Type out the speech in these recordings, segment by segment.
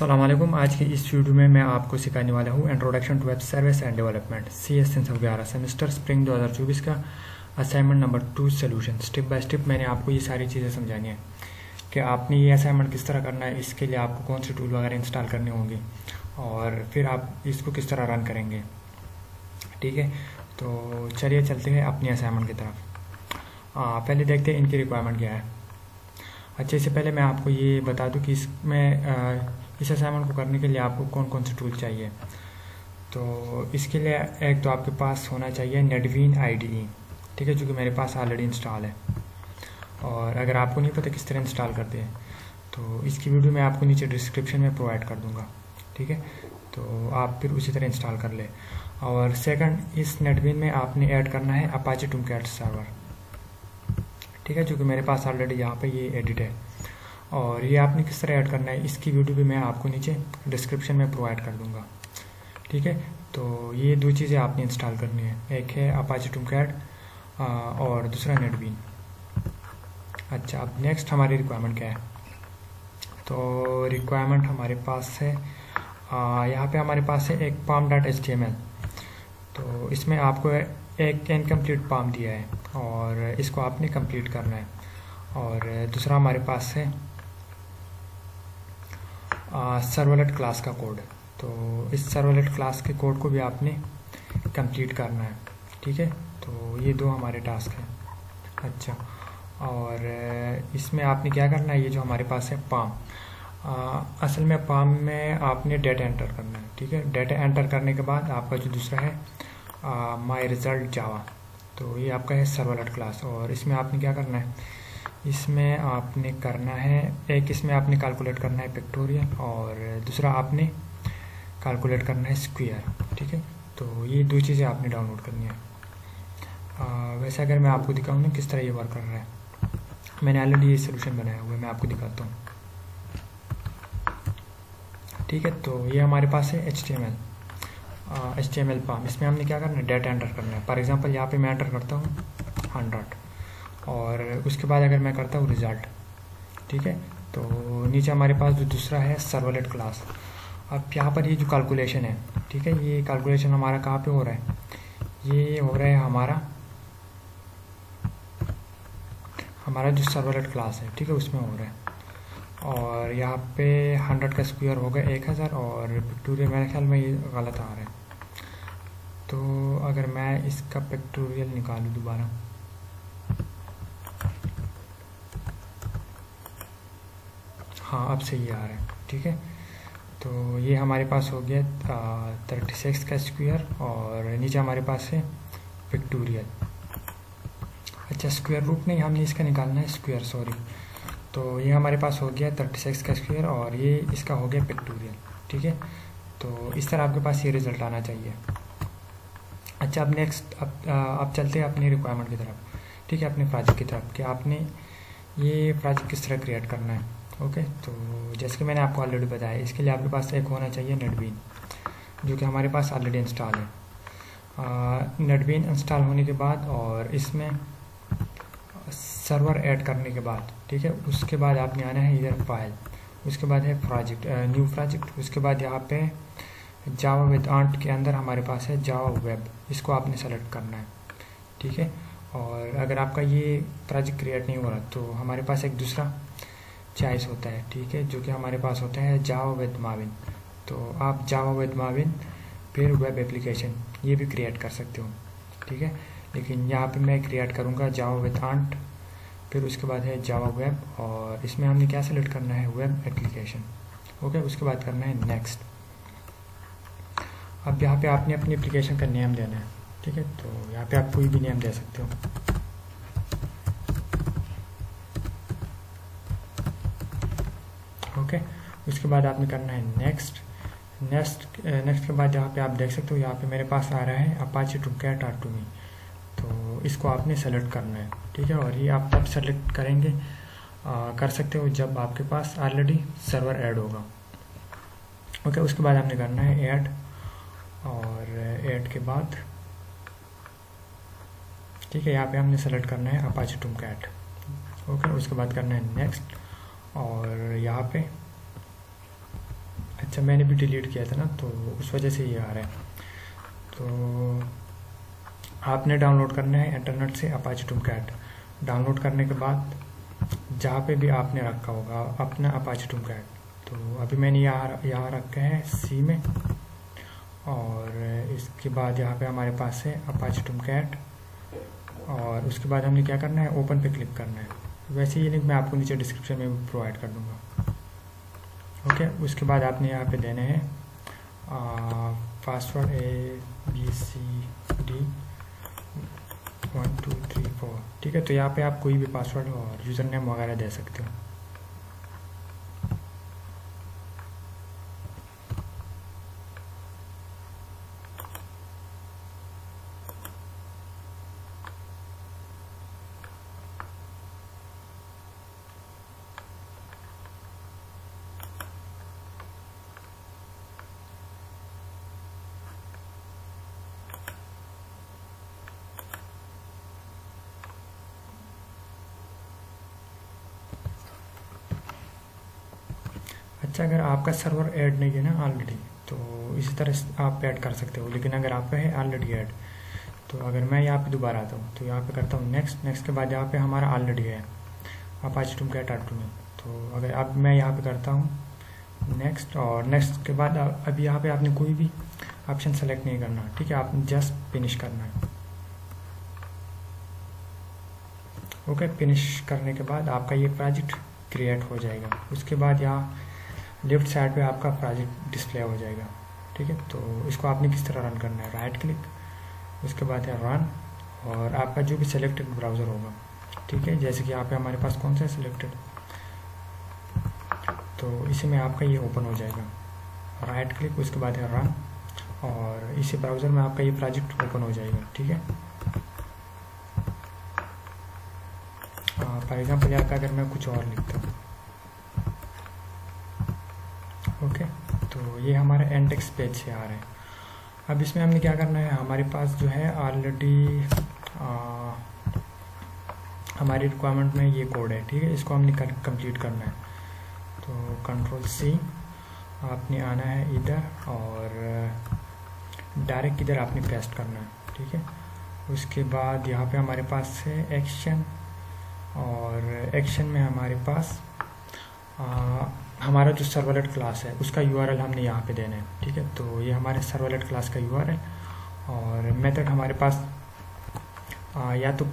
अस्सलाम वालेकुम। आज की इस वीडियो में मैं आपको सिखाने वाला हूँ introduction to web service and development CS311 semester spring 2024 का assignment number 2 solution. Step by step मैंने आपको ये सारी चीज़ें समझानी है कि आपने ये असाइनमेंट किस तरह करना है, इसके लिए आपको कौन से टूल वगैरह इंस्टॉल करने होंगे और फिर आप इसको किस तरह रन करेंगे। ठीक है, तो चलिए चलते हैं अपनी असाइनमेंट की तरफ। पहले देखते हैं इनकी रिक्वायरमेंट क्या है। अच्छे से पहले मैं आपको ये बता दूं कि इसमें इस असाइनमेंट को करने के लिए आपको कौन कौन से टूल चाहिए। तो इसके लिए एक तो आपके पास होना चाहिए नेटबीन IDE, ठीक है, जो कि मेरे पास ऑलरेडी इंस्टॉल है। और अगर आपको नहीं पता किस तरह इंस्टॉल करते हैं तो इसकी वीडियो मैं आपको नीचे डिस्क्रिप्शन में प्रोवाइड कर दूंगा। ठीक है, तो आप फिर उसी तरह इंस्टॉल कर ले। और सेकंड, इस नेटबीन में आपने ऐड करना है अपाचे टोमकैट सर्वर, ठीक है, जो कि मेरे पास ऑलरेडी यहाँ पर ये एडिट है। और ये आपने किस तरह ऐड करना है इसकी वीडियो भी मैं आपको नीचे डिस्क्रिप्शन में प्रोवाइड कर दूंगा। ठीक है, तो ये दो चीज़ें आपने इंस्टॉल करनी है, एक है अपाचे टोमकैट और दूसरा नेटबीन। अच्छा, अब नेक्स्ट हमारी रिक्वायरमेंट क्या है। तो रिक्वायरमेंट हमारे पास है यहाँ पे हमारे पास है एक pom.xml। तो इसमें आपको एक इनकम्प्लीट पाम दिया है और इसको आपने कंप्लीट करना है। और दूसरा हमारे पास है सर्वलेट क्लास का कोड। तो इस सर्वलेट क्लास के कोड को भी आपने कंप्लीट करना है। ठीक है, तो ये दो हमारे टास्क हैं। अच्छा, और इसमें आपने क्या करना है, ये जो हमारे पास है पाम, असल में पाम में आपने डेटा एंटर करना है। ठीक है, डेटा एंटर करने के बाद आपका जो दूसरा है MyResult जावा, तो ये आपका है सर्वलेट क्लास। और इसमें आपने क्या करना है, इसमें आपने करना है एक, इसमें आपने कैलकुलेट करना है फैक्टोरियल और दूसरा आपने कैलकुलेट करना है स्क्वायर। ठीक है, तो ये दो चीज़ें आपने डाउनलोड करनी है। वैसे अगर मैं आपको दिखाऊँ ना किस तरह ये वर्क कर रहा है, मैंने ऑलरेडी ये सोल्यूशन बनाया हुआ है, मैं आपको दिखाता हूँ। ठीक है, तो ये हमारे पास है HTML पाम। इसमें हमने क्या करना है, डेटा एंटर करना है। फॉर एग्जाम्पल यहाँ पर मैं एंटर करता हूँ 100 और उसके बाद अगर मैं करता हूँ रिज़ल्ट। ठीक है, तो नीचे हमारे पास जो दूसरा है सर्वलेट क्लास। अब यहाँ पर ये जो कैलकुलेशन है, ठीक है, ये कैलकुलेशन हमारा कहाँ पे हो रहा है, ये हो रहा है हमारा जो सर्वलेट क्लास है, ठीक है, उसमें हो रहा है। और यहाँ पे 100 का स्क्वायर होगा 1000 और फैक्टोरियल मेरे ख्याल में ये गलत आ रहा है। तो अगर मैं इसका फैक्टोरियल निकालूँ दोबारा, हाँ अब सही आ रहा है। ठीक है, तो ये हमारे पास हो गया 36 का स्क्वायर और नीचे हमारे पास है फैक्टोरियल। अच्छा, स्क्वायर रूट नहीं, हमने इसका निकालना है स्क्वायर, सॉरी। तो ये हमारे पास हो गया 36 का स्क्वायर और ये इसका हो गया फैक्टोरियल। ठीक है, तो इस तरह आपके पास ये रिज़ल्ट आना चाहिए। अच्छा, अब नेक्स्ट अब चलते हैं अपनी रिक्वायरमेंट की तरफ। ठीक है, अपने प्रोजेक्ट की तरफ कि आपने ये प्रोजेक्ट किस तरह क्रिएट करना है। ओके, तो जैसे कि मैंने आपको ऑलरेडी बताया, इसके लिए आपके पास एक होना चाहिए नेटबीन, जो कि हमारे पास ऑलरेडी इंस्टॉल है। नेटबीन इंस्टॉल होने के बाद और इसमें सर्वर ऐड करने के बाद, ठीक है, उसके बाद आपने आना है इधर फाइल, उसके बाद है प्रोजेक्ट, न्यू प्रोजेक्ट। उसके बाद यहाँ पे जावा विद आर्ट के अंदर हमारे पास है जावा वेब, इसको आपने सेलेक्ट करना है। ठीक है, और अगर आपका ये प्रोजेक्ट क्रिएट नहीं हो रहा तो हमारे पास एक दूसरा चॉइस होता है, ठीक है, जो कि हमारे पास होता है जावा विद माविन। तो आप जावा विद माविन फिर वेब एप्लीकेशन ये भी क्रिएट कर सकते हो। ठीक है, लेकिन यहाँ पे मैं क्रिएट करूँगा जावा विद आंट, फिर उसके बाद है जावा वेब और इसमें हमने क्या सेलेक्ट करना है, वेब एप्लीकेशन। ओके, उसके बाद करना है नेक्स्ट। अब यहाँ पे आपने अपनी एप्लीकेशन का नेम देना है। ठीक है, तो यहाँ पे आप कोई भी नेम दे सकते हो। ओके, उसके बाद आपने करना है नेक्स्ट के बाद यहाँ पे आप देख सकते हो, यहाँ पे मेरे पास आ रहा है अपाचे टोमकैट R2Me, तो इसको आपने सेलेक्ट करना है। ठीक है, और ये आप तब सेलेक्ट करेंगे कर सकते हो जब आपके पास ऑलरेडी सर्वर ऐड होगा। ओके, उसके बाद आपने करना है ऐड और ऐड के बाद, ठीक है, यहाँ पे हमने सेलेक्ट करना है अपाचे टोमकैट। ओके, उसके बाद करना है नेक्स्ट और यहाँ पे से मैंने भी डिलीट किया था ना, तो उस वजह से ये आ रहा है। तो आपने डाउनलोड करना है इंटरनेट से अपाचे टॉमकैट। डाउनलोड करने के बाद जहाँ पे भी आपने रखा होगा अपना अपाचे टॉमकैट, तो अभी मैंने यहाँ रखा है सी में, और इसके बाद यहाँ पे हमारे पास है अपाचे टॉमकैट, और उसके बाद हमने क्या करना है, ओपन पे क्लिक करना है। वैसे ये लिंक मैं आपको नीचे डिस्क्रिप्शन में भी प्रोवाइड कर दूँगा। ओके, उसके बाद आपने यहाँ पे देने हैं पासवर्ड abcd1 2 3 4, ठीक है। तो यहाँ पे आप कोई भी पासवर्ड और यूज़र नेम वगैरह दे सकते हो। अच्छा, अगर आपका सर्वर ऐड नहीं है ना ऑलरेडी, तो इसी तरह आप ऐड कर सकते हो। लेकिन अगर आपका है ऑलरेडी ऐड, तो अगर मैं यहाँ पे दोबारा आता हूँ, तो यहाँ पे करता हूँ नेक्स्ट। नेक्स्ट के बाद यहाँ पे हमारा ऑलरेडी है अपाचे टॉमकैट आर्ट में, तो अगर अब मैं यहाँ पे करता हूँ नेक्स्ट, और नेक्स्ट के बाद अब यहाँ पर आपने कोई भी ऑप्शन सेलेक्ट नहीं करना, ठीक है, आपने जस्ट फिनिश करना है। ओके, फिनिश करने के बाद आपका ये प्रोजेक्ट क्रिएट हो जाएगा। उसके बाद यहाँ लेफ्ट साइड पे आपका प्रोजेक्ट डिस्प्ले हो जाएगा, ठीक है। तो इसको आपने किस तरह रन करना है, राइट क्लिक, उसके बाद है रन, और आपका जो भी सिलेक्टेड ब्राउज़र होगा, ठीक है, जैसे कि यहाँ पे हमारे पास कौन सा है सिलेक्टेड, तो इसी में आपका ये ओपन हो जाएगा। राइट क्लिक, उसके बाद है रन, और इसी ब्राउज़र में आपका ये प्रोजेक्ट ओपन हो जाएगा, ठीक है। फॉर एग्ज़ाम्पल यहाँ पर अगर मैं कुछ और लिखता हूँ, ओके, तो ये हमारा इंडेक्स पेज से आ रहा है। अब इसमें हमने क्या करना है, हमारे पास जो है ऑलरेडी हमारी रिक्वायरमेंट में ये कोड है, ठीक है, इसको हमने कंप्लीट करना है। तो कंट्रोल C, आपने आना है इधर और डायरेक्ट इधर आपने पेस्ट करना है, ठीक है। उसके बाद यहाँ पे हमारे पास है एक्शन, और एक्शन में हमारे पास हमारा जो सर्वलेट क्लास है उसका URL हमने यहाँ पे देना है, ठीक है। तो ये हमारे सर्वलेट क्लास का URL, और मेथड हमारे पास या तो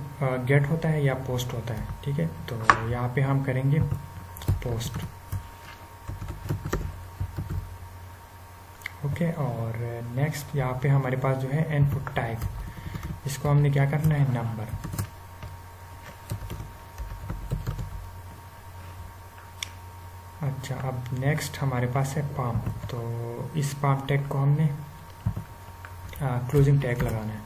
गेट होता है या पोस्ट होता है, ठीक है। तो यहाँ पे हम करेंगे पोस्ट, ओके, और नेक्स्ट यहाँ पे हमारे पास जो है इनपुट टाइप, इसको हमने क्या करना है, नंबर, अच्छा। अब नेक्स्ट हमारे पास है पाम, तो इस पाम टैग को हमने क्लोजिंग टैग लगाना है,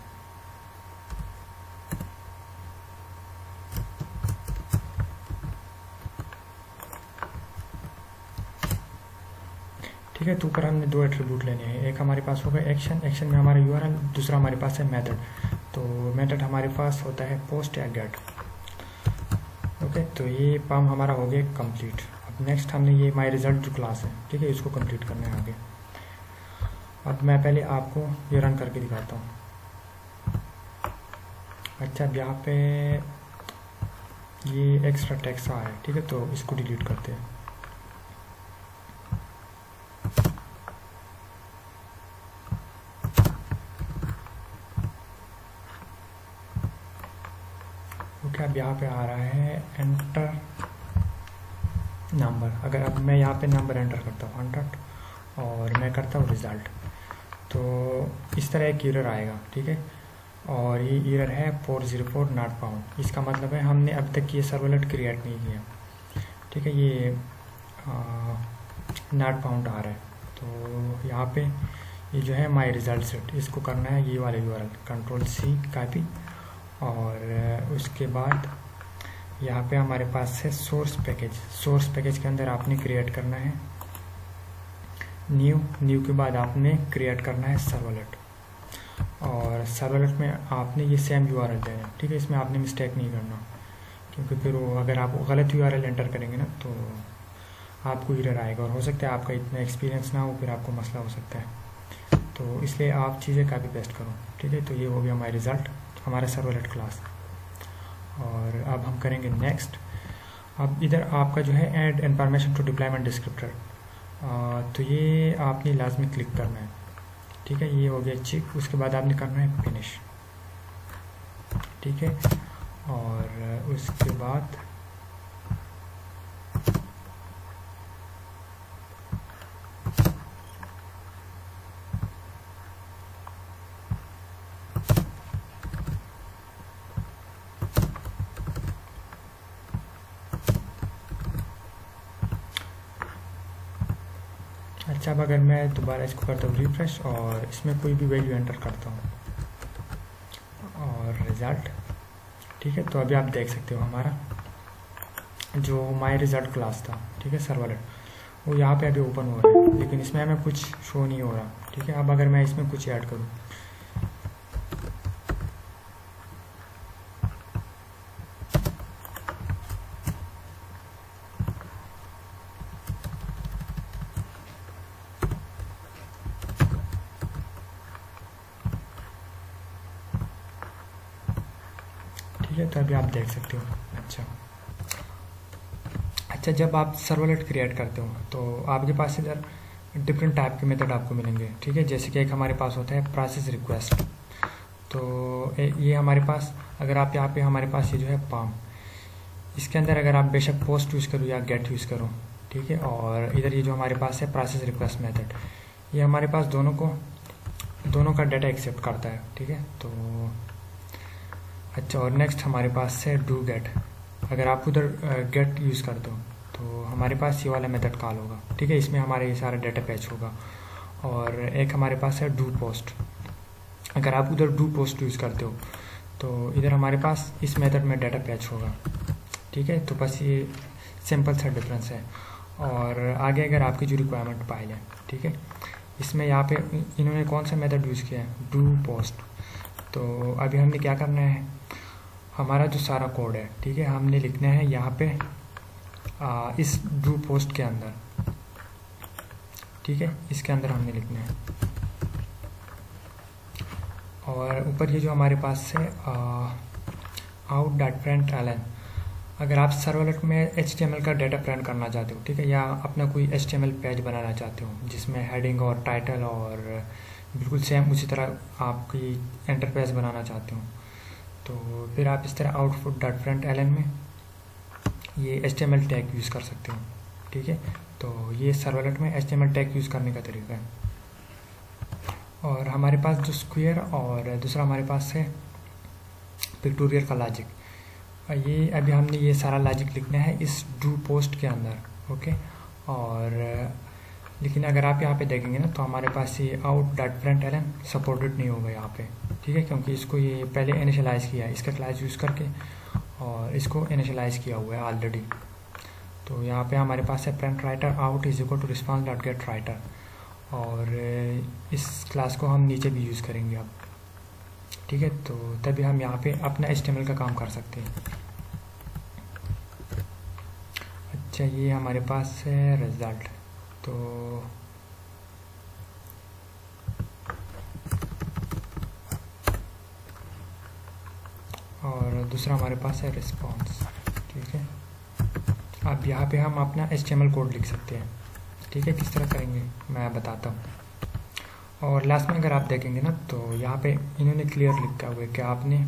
ठीक है। तो ऊपर हमने दो एट्रीब्यूट लेने हैं, एक हमारे पास होगा एक्शन, एक्शन में हमारा URL, दूसरा हमारे पास है मेथड, तो मेथड हमारे पास होता है पोस्ट या गेट, ओके। तो ये पाम हमारा हो गया कंप्लीट। नेक्स्ट हमने ये माई रिजल्ट जो क्लास है, ठीक है, इसको कंप्लीट करना है आगे। अब मैं पहले आपको ये रन करके दिखाता हूँ। अच्छा, अब यहाँ पे ये एक्स्ट्रा टैक्स आ रहा है, ठीक है, तो इसको डिलीट करते हैं। ओके, अब यहाँ पे आ रहा है एंटर नंबर। अगर अब मैं यहाँ पे नंबर एंटर करता हूँ 100, और मैं करता हूँ रिज़ल्ट, तो इस तरह एक एरर आएगा, ठीक है। और ये एरर है 404 नॉट फाउंड, इसका मतलब है हमने अब तक ये सर्वलेट क्रिएट नहीं किया, ठीक है। ये नॉट फाउंड आ रहा है, तो यहाँ पे ये जो है माई रिज़ल्ट सेट, इसको करना है ये वाले URL, कंट्रोल C कापी, और उसके बाद यहाँ पे हमारे पास है सोर्स पैकेज। सोर्स पैकेज के अंदर आपने क्रिएट करना है न्यू के बाद आपने क्रिएट करना है सर्वलेट, और सर्वलेट में आपने ये सेम URL देना है, ठीक है, इसमें आपने मिस्टेक नहीं करना, क्योंकि फिर वो अगर आप गलत URL एंटर करेंगे ना, तो आपको एरर आएगा, और हो सकता है आपका इतना एक्सपीरियंस ना हो, फिर आपको मसला हो सकता है। तो इसलिए आप चीज़ें काफ़ी बेस्ट करो, ठीक है। तो ये हो गया माय रिज़ल्ट, हमारा सर्वलेट क्लास। और अब हम करेंगे नेक्स्ट। अब इधर आपका जो है add information to deployment descriptor, तो ये आपने लाजमी क्लिक करना है, ठीक है। ये हो गया चेक, उसके बाद आपने करना है फिनिश, ठीक है। और उसके बाद अच्छा, अब अगर मैं दोबारा इसको करता हूँ रिफ्रेश और इसमें कोई भी वैल्यू एंटर करता हूँ और रिज़ल्ट, ठीक है। तो अभी आप देख सकते हो हमारा जो माय रिज़ल्ट क्लास था, ठीक है, सर्वलेट, वो यहाँ पे अभी ओपन हो रहा है, लेकिन इसमें हमें कुछ शो नहीं हो रहा, ठीक है। अब अगर मैं इसमें कुछ ऐड करूँ, तो अभी आप देख सकते हो। अच्छा, जब आप सर्वलेट क्रिएट करते हो तो आपके पास इधर डिफरेंट टाइप के मेथड आपको मिलेंगे, ठीक है। जैसे कि एक हमारे पास होता है प्रोसेस रिक्वेस्ट, तो ये हमारे पास, अगर आप यहाँ पे हमारे पास ये जो है पाम, इसके अंदर अगर आप बेशक पोस्ट यूज़ करो या गेट यूज़ करो, ठीक है। और इधर ये जो हमारे पास है प्रोसेस रिक्वेस्ट मेथड, ये हमारे पास दोनों का डाटा एक्सेप्ट करता है, ठीक है। तो अच्छा, और नेक्स्ट हमारे पास है डू गेट, अगर आप उधर गेट यूज़ कर दो तो हमारे पास ये वाला मेथड कॉल होगा, ठीक है। इसमें हमारे ये सारा डाटा पैच होगा। और एक हमारे पास है डू पोस्ट, अगर आप उधर डू पोस्ट यूज़ करते हो तो इधर हमारे पास इस मेथड में डाटा पैच होगा, ठीक है। तो बस ये सिंपल सा डिफरेंस है। और आगे अगर आपकी जो रिक्वायरमेंट फाइल है, ठीक है, इसमें यहाँ पे इन्होंने कौन सा मेथड यूज़ किया है, डू पोस्ट। तो अभी हमने क्या करना है, हमारा जो सारा कोड है, ठीक है, हमने लिखना है यहाँ पे इस डू पोस्ट के अंदर, ठीक है, इसके अंदर हमने लिखना है। और ऊपर ये जो हमारे पास है आउट डॉट प्रिंट एलन, अगर आप सर्वलेट में HTML का डाटा प्रिंट करना चाहते हो, ठीक है, या अपना कोई HTML पेज बनाना चाहते हो जिसमें हेडिंग और टाइटल और बिल्कुल सेम उसी तरह आपकी इंटरफेस बनाना चाहते हो, तो फिर आप इस तरह आउटपुट डॉट फ्रंट एलन में ये HTML टैग यूज़ कर सकते हो, ठीक है। तो ये सर्वलेट में HTML टैग यूज़ करने का तरीका है। और हमारे पास जो स्क्वायर और दूसरा हमारे पास है पिक्टोरियल का लॉजिक, ये अभी हमने ये सारा लॉजिक लिखना है इस डू पोस्ट के अंदर, ओके। और लेकिन अगर आप यहाँ पे देखेंगे ना तो हमारे पास ये out dot print ln supported नहीं होगा यहाँ पे, ठीक है, क्योंकि इसको ये पहले इनिशियलाइज़ किया है इसका क्लास यूज़ करके, और इसको इनिशियलाइज़ किया हुआ है ऑलरेडी। तो यहाँ पे हमारे पास है print writer out is equal to response dot get writer, और इस क्लास को हम नीचे भी यूज़ करेंगे अब, ठीक है। तो तभी हम यहाँ पर अपना HTML का काम कर सकते हैं। अच्छा, ये हमारे पास है रिज़ल्ट, तो और दूसरा हमारे पास है रिस्पॉन्स, ठीक है। अब यहाँ पे हम अपना HTML कोड लिख सकते हैं, ठीक है, किस तरह करेंगे मैं बताता हूँ। और लास्ट में अगर आप देखेंगे ना तो यहाँ पे इन्होंने क्लियर लिखा हुआ है कि आपने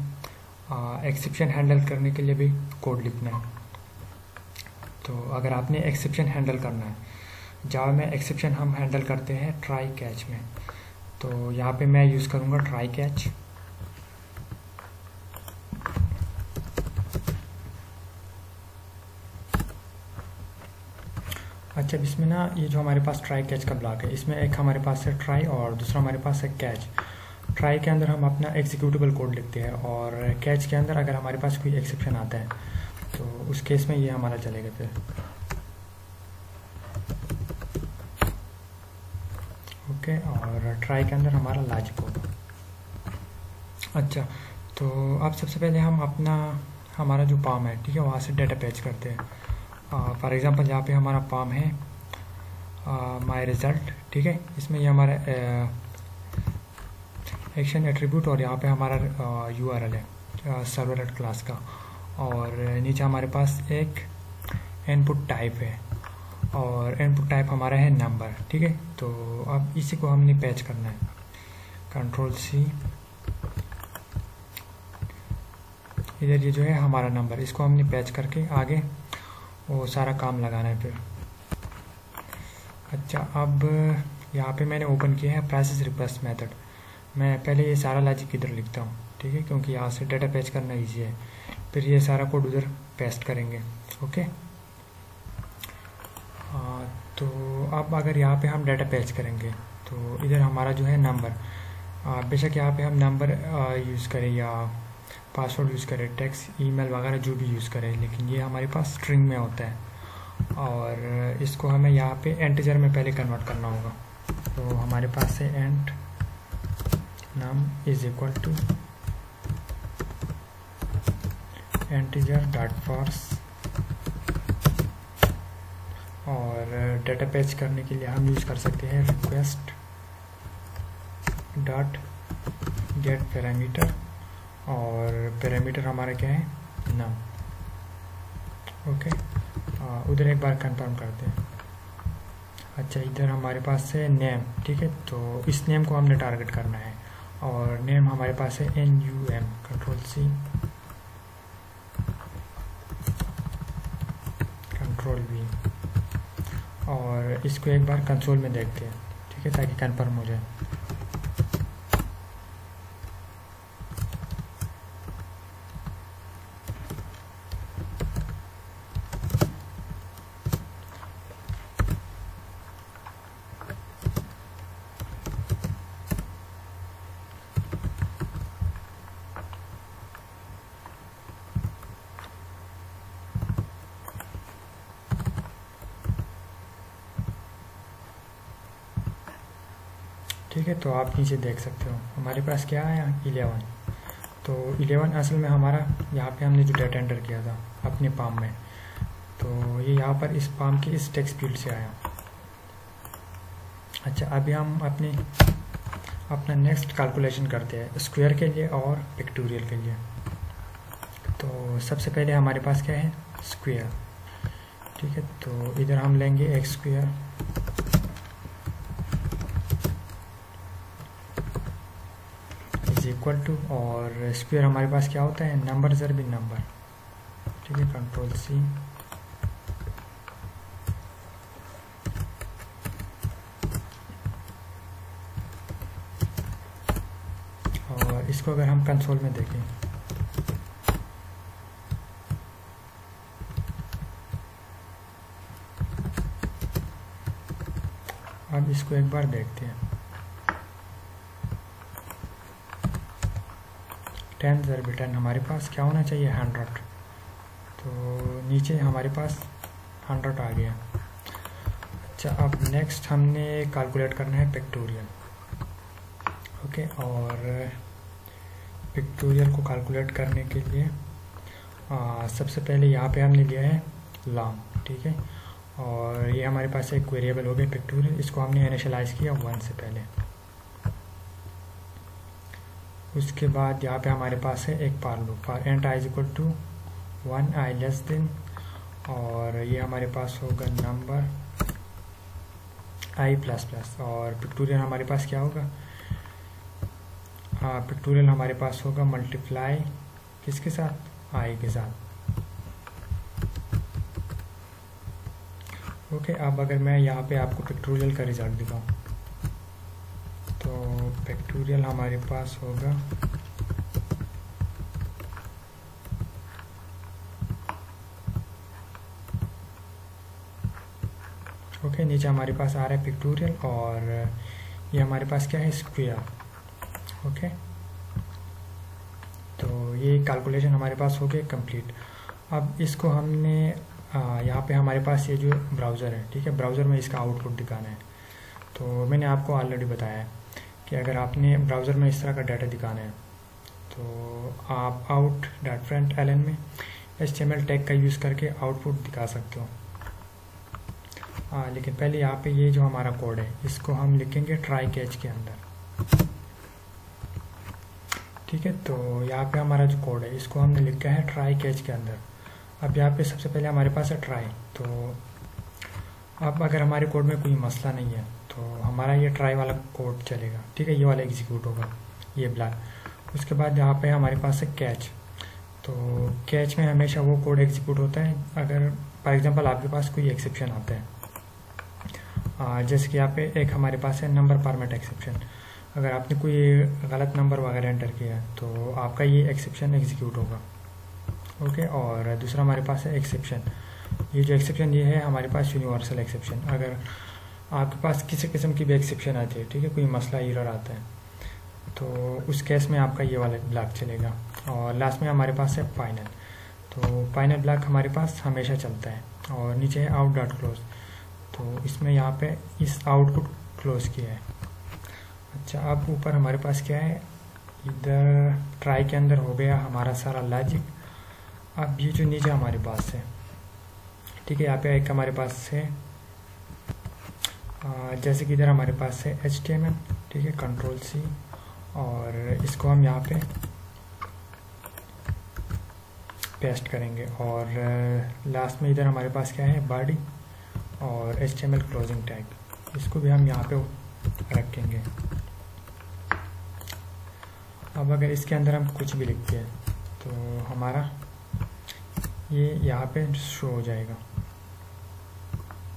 एक्सेप्शन हैंडल करने के लिए भी कोड लिखना है। तो अगर आपने एक्सेप्शन हैंडल करना है, जावा में एक्सेप्शन हम हैंडल करते हैं ट्राई कैच में, तो यहाँ पे मैं यूज़ करूँगा ट्राई कैच, अच्छा। इसमें ना ये जो हमारे पास ट्राई कैच का ब्लॉक है, इसमें एक हमारे पास है ट्राई और दूसरा हमारे पास है कैच। ट्राई के अंदर हम अपना एग्जीक्यूटेबल कोड लिखते हैं, और कैच के अंदर अगर हमारे पास कोई एक्सेप्शन आता है तो उस केस में ये हमारा चलेगा फिर, ओके। और ट्राई के अंदर हमारा लॉजिक होगा। अच्छा, तो अब सबसे पहले हम अपना हमारा जो पाम है, ठीक है, वहाँ से डाटा पैच करते हैं। फॉर एग्जांपल यहाँ पे हमारा पॉम है माय रिजल्ट, ठीक है, इसमें ये हमारा एक्शन एट्रीब्यूट और यहाँ पे हमारा यूआरएल है सर्वर एट क्लास का, और नीचे हमारे पास एक इनपुट टाइप है और इनपुट टाइप हमारा है नंबर, ठीक है। तो अब इसी को हमने पैच करना है, कंट्रोल C, इधर ये जो है हमारा नंबर, इसको हमने पैच करके आगे वो सारा काम लगाना है फिर। अच्छा, अब यहाँ पे मैंने ओपन किया है प्रोसेस रिक्वेस्ट मेथड। मैं पहले ये सारा लॉजिक इधर लिखता हूँ, ठीक है, क्योंकि यहाँ से डाटा पैच करना ईजी है, फिर ये सारा कोड उधर पेस्ट करेंगे, ओके। तो अब अगर यहाँ पे हम डाटा पैच करेंगे तो इधर हमारा जो है नंबर, बेशक यहाँ पे हम नंबर यूज़ करें या पासवर्ड यूज़ करें, टेक्स्ट, ईमेल वगैरह जो भी यूज़ करें, लेकिन ये हमारे पास स्ट्रिंग में होता है और इसको हमें यहाँ पे इंटीजर में पहले कन्वर्ट करना होगा। तो हमारे पास है एंट नाम is equal to integer dot force, और डाटा पैच करने के लिए हम यूज़ कर सकते हैं रिक्वेस्ट डॉट गेट पैरामीटर, और पैरामीटर हमारा क्या है नाम, ओके। उधर एक बार कंफर्म करते हैं। अच्छा, इधर हमारे पास है नेम, ठीक है, तो इस नेम को हमने टारगेट करना है और नेम हमारे पास है NUM, control C, control V, और इसको एक बार कंसोल में देखते हैं, ठीक है, ताकि कंफर्म हो जाए। ठीक है, तो आप नीचे देख सकते हो हमारे पास क्या है 11। तो 11 असल में हमारा यहाँ पे हमने जो डाटा एंटर किया था अपने पाम में, तो ये यहाँ पर इस पाम के इस टेक्स्ट फील्ड से आया। अच्छा, अभी हम अपना नेक्स्ट कैलकुलेशन करते हैं स्क्वायर के लिए और पिक्टोरियल के लिए। तो सबसे पहले हमारे पास क्या है स्क्वायर, ठीक है, तो इधर हम लेंगे एक्स स्क्वायर इक्वल टू, और स्क्वायर हमारे पास क्या होता है नंबर जर भी नंबर, ठीक है, कंट्रोल C, और इसको अगर हम कंसोल में देखें अब इसको एक बार देखते हैं 10 ज़र भी 10 हमारे पास क्या होना चाहिए 100, तो नीचे हमारे पास 100 आ गया। अच्छा, अब नेक्स्ट हमने कैलकुलेट करना है पिक्टोरियल, ओके, और पिक्टोरियल को कैलकुलेट करने के लिए सबसे पहले यहाँ पे हमने लिया है लॉन्ग, ठीक है, और ये हमारे पास एक वेरिएबल हो गया पिक्टोरियल, इसको हमने इनिशियलाइज़ किया 1 से पहले। उसके बाद यहाँ पे हमारे पास है एक for loop, for int i = 1 i < 1, और ये हमारे पास होगा नंबर i++, और पिक्टोरियल हमारे पास क्या होगा, पिक्टोरियल हमारे पास होगा मल्टीप्लाई किसके साथ i के साथ, ओके। अब अगर मैं यहाँ पे आपको पिक्टोरियल का रिजल्ट दिखाऊँ तो फैक्टोरियल हमारे पास होगा ओके, नीचे हमारे पास आ रहा है फैक्टोरियल और ये हमारे पास क्या है स्क्वायर, ओके। तो ये कैलकुलेशन हमारे पास हो गया कंप्लीट। अब इसको हमने यहाँ पे हमारे पास ये जो ब्राउज़र है, ठीक है, ब्राउज़र में इसका आउटपुट दिखाना है। तो मैंने आपको ऑलरेडी बताया है कि अगर आपने ब्राउज़र में इस तरह का डाटा दिखाना है तो आप out.println में HTML टैग का यूज़ करके आउटपुट दिखा सकते हो। लेकिन पहले यहाँ पे ये जो हमारा कोड है इसको हम लिखेंगे ट्राई कैच के अंदर, ठीक है। तो यहाँ पे हमारा जो कोड है इसको हमने लिखा है ट्राई कैच के अंदर। अब यहाँ पे सबसे पहले हमारे पास है ट्राई, तो अब अगर हमारे कोड में कोई मसला नहीं है तो हमारा ये ट्राई वाला कोड चलेगा, ठीक है, ये वाला एग्जीक्यूट होगा, ये ब्लैक। उसके बाद यहाँ पे हमारे पास है कैच, तो कैच में हमेशा वो कोड एग्जीक्यूट होता है अगर फॉर एग्जांपल आपके पास कोई एक्सेप्शन आता है। जैसे कि यहाँ पे एक हमारे पास है नंबर फॉर्मेट एक्सेप्शन, अगर आपने कोई गलत नंबर वगैरह एंटर किया है तो आपका ये एक्सेप्शन एग्जीक्यूट होगा, ओके। और दूसरा हमारे पास है एक्सेप्शन, ये जो एक्सेप्शन ये है हमारे पास यूनिवर्सल एक्सेप्शन, अगर आपके पास किसी किस्म की भी एक्सेप्शन आती है, ठीक है, कोई मसला एरर आता है तो उस केस में आपका ये वाला ब्लॉक चलेगा। और लास्ट में हमारे पास है फाइनल, तो फाइनल ब्लॉक हमारे पास हमेशा चलता है। और नीचे है आउट डॉट क्लोज, तो इसमें यहाँ पे इस आउटपुट क्लोज किया है। अच्छा, अब ऊपर हमारे पास क्या है, इधर ट्राई के अंदर हो गया हमारा सारा लॉजिक। अब ये जो नीचे हमारे पास है, ठीक है, यहाँ पे एक हमारे पास है जैसे कि इधर हमारे पास है HTML, ठीक है, Ctrl+C, और इसको हम यहाँ पे पेस्ट करेंगे। और लास्ट में इधर हमारे पास क्या है बॉडी और HTML क्लोजिंग टैग, इसको भी हम यहाँ पे रखेंगे। अब अगर इसके अंदर हम कुछ भी लिखते हैं तो हमारा ये यहाँ पे शो हो जाएगा,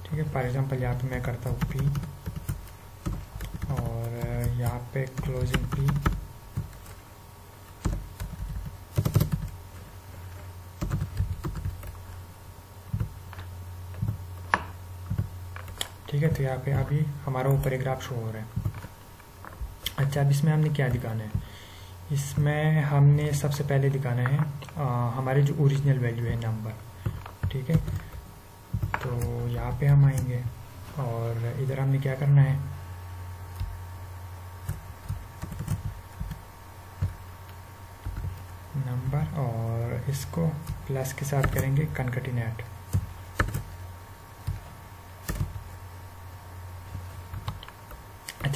ठीक है। फॉर एग्जांपल यहाँ पे मैं करता हूँ P और यहाँ पे क्लोजिंग P, ठीक है। तो यहाँ पे अभी हमारा ऊपर एक ग्राफ शो हो रहा है। अच्छा, अब इसमें हमने क्या दिखाना है, इसमें हमने सबसे पहले दिखाना है हमारे जो ओरिजिनल वैल्यू है नंबर, ठीक है। तो यहाँ पे हम आएंगे और इधर हमने क्या करना है, नंबर, और इसको प्लस के साथ करेंगे कॉन्केटिनेट,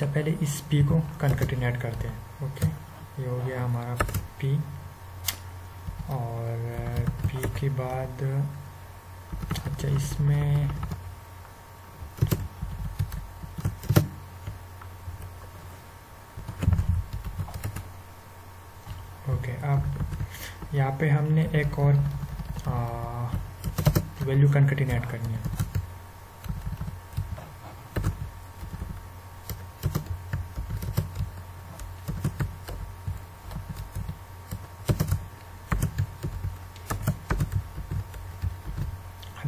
पहले इस P को कॉन्केटिनेट करते हैं, ओके। ये हो गया हमारा P, और P के बाद अच्छा इसमें ओके, अब यहाँ पे हमने एक और वैल्यू कॉन्केटिनेट करनी है,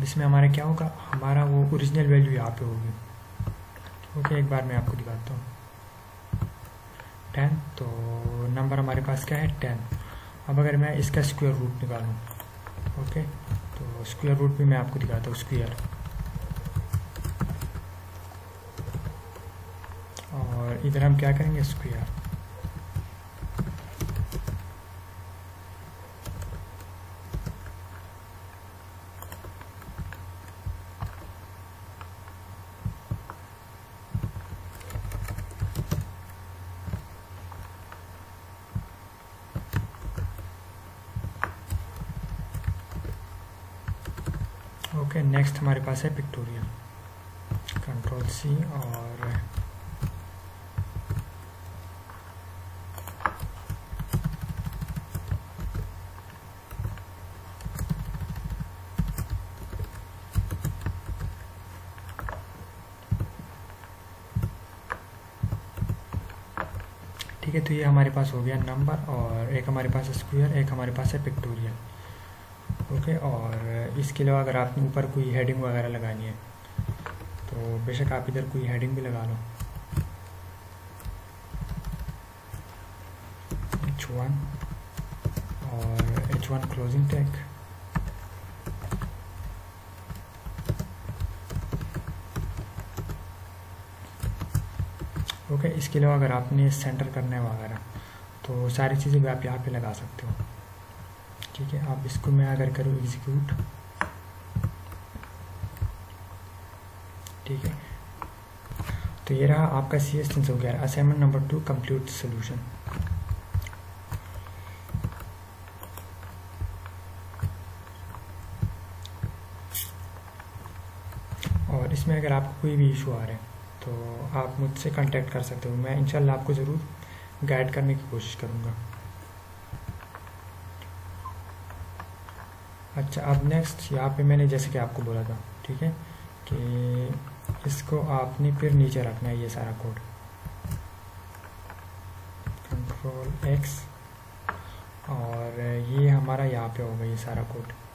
इसमें हमारा क्या होगा, हमारा वो ओरिजिनल वैल्यू यहाँ पे होगी, ओके। एक बार मैं आपको दिखाता हूँ 10, तो नंबर हमारे पास क्या है 10। अब अगर मैं इसका स्क्वायर रूट निकालूँ, ओके, तो स्क्वायर रूट भी मैं आपको दिखाता हूँ, स्क्वायर, और इधर हम क्या करेंगे स्क्वायर, ओके। नेक्स्ट हमारे पास है पिक्टोरियल, Ctrl+C, और ठीक है। तो ये हमारे पास हो गया नंबर, और एक हमारे पास है स्क्वायर, एक हमारे पास है पिक्टोरियल, ओके। और इसके अलावा अगर आपने ऊपर कोई हेडिंग वगैरह लगानी है तो बेशक आप इधर कोई हेडिंग भी लगा लो, H1 और H1 क्लोजिंग टैग, ओके। इसके अलावा अगर आपने सेंटर करना है वगैरह तो सारी चीज़ें भी आप यहाँ पे लगा सकते हो। ठीक है। आप इसको मैं अगर करूँ एग्जीक्यूट, ठीक है, तो ये रहा आपका CS311 assignment number 2 complete solution. और इसमें अगर आपको कोई भी इशू आ रहे हैं तो आप मुझसे कांटेक्ट कर सकते हो, मैं इंशाल्लाह आपको ज़रूर गाइड करने की कोशिश करूँगा। अच्छा, अब नेक्स्ट यहाँ पे मैंने जैसे कि आपको बोला था, ठीक है, कि इसको आपने फिर नीचे रखना है ये सारा कोड, कंट्रोल X, और ये हमारा यहाँ पे होगा ये सारा कोड।